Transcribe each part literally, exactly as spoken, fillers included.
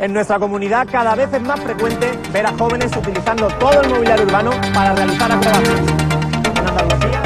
En nuestra comunidad cada vez es más frecuente ver a jóvenes utilizando todo el mobiliario urbano para realizar acrobacias. En Andalucía...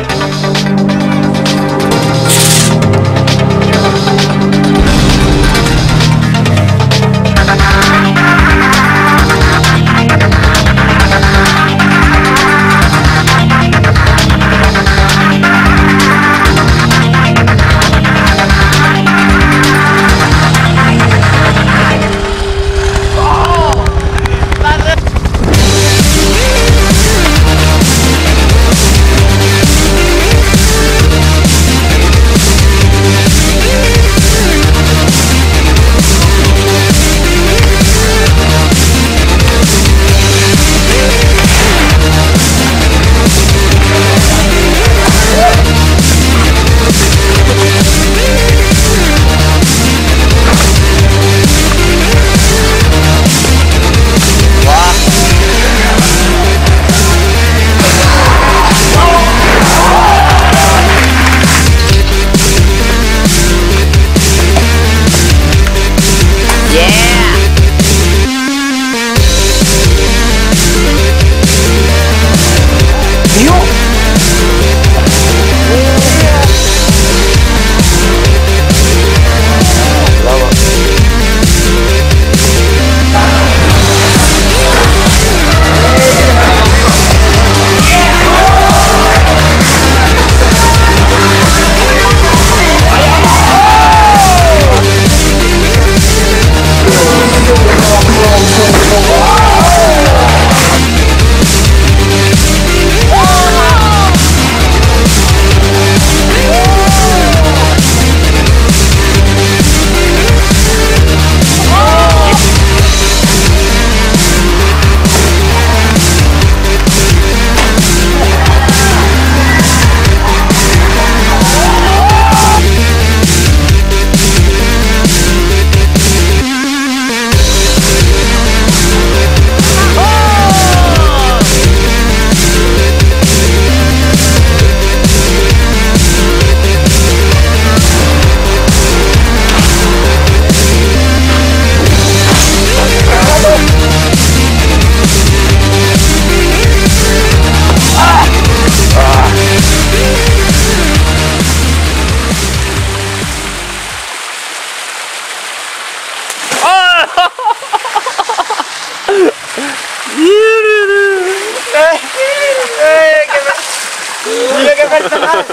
¡Mira qué personal!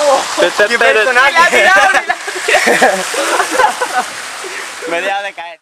Oh, ¡qué personal! ¡Mira, mira, mira! Me deja de caer.